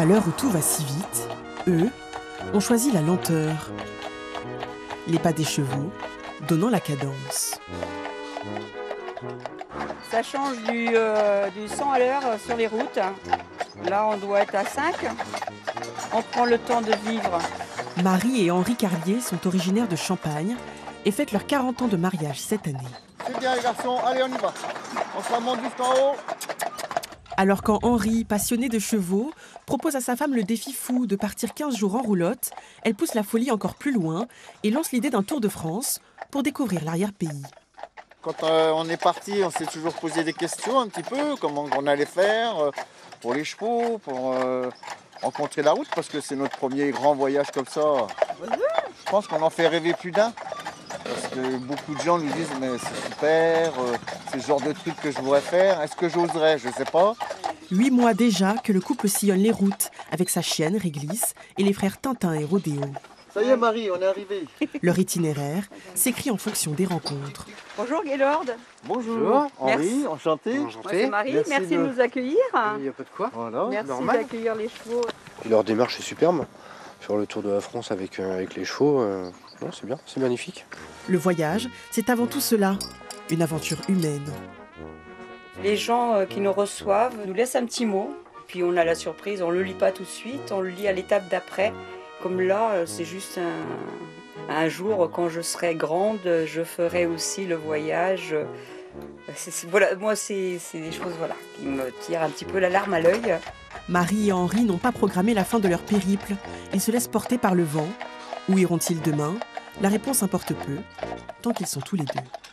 À l'heure où tout va si vite, eux ont choisi la lenteur, les pas des chevaux donnant la cadence. Ça change du 100 à l'heure sur les routes. Là, on doit être à 5. On prend le temps de vivre. Marie et Henri Carlier sont originaires de Champagne et fêtent leurs 40 ans de mariage cette année. C'est bien les garçons, allez on y va. On se remonte jusqu'en haut. Alors quand Henri, passionné de chevaux, propose à sa femme le défi fou de partir 15 jours en roulotte, elle pousse la folie encore plus loin et lance l'idée d'un tour de France pour découvrir l'arrière-pays. Quand on est parti, on s'est toujours posé des questions un petit peu, comment on allait faire pour les chevaux, pour rencontrer la route, parce que c'est notre premier grand voyage comme ça. Je pense qu'on en fait rêver plus d'un, parce que beaucoup de gens nous disent « mais c'est super, c'est le genre de truc que je voudrais faire, est-ce que j'oserais, je sais pas ». 8 mois déjà que le couple sillonne les routes avec sa chienne Réglisse et les frères Tintin et Rodéo. Ça y est Marie, on est arrivé. Leur itinéraire s'écrit en fonction des rencontres. Bonjour Gaylord. Bonjour Henri, enchanté. C'est Marie, merci de nous accueillir. Il n'y a pas de quoi. Voilà, merci d'accueillir les chevaux. Et leur démarche est superbe. Faire le tour de la France avec les chevaux, c'est bien, c'est magnifique. Le voyage, c'est avant tout cela, une aventure humaine. Les gens qui nous reçoivent nous laissent un petit mot, puis on a la surprise, on ne le lit pas tout de suite, on le lit à l'étape d'après. Comme là, c'est juste un jour, quand je serai grande, je ferai aussi le voyage. Voilà, moi, c'est des choses qui me tirent un petit peu la larme à l'œil. Marie et Henri n'ont pas programmé la fin de leur périple. Ils se laissent porter par le vent. Où iront-ils demain? La réponse importe peu, tant qu'ils sont tous les deux.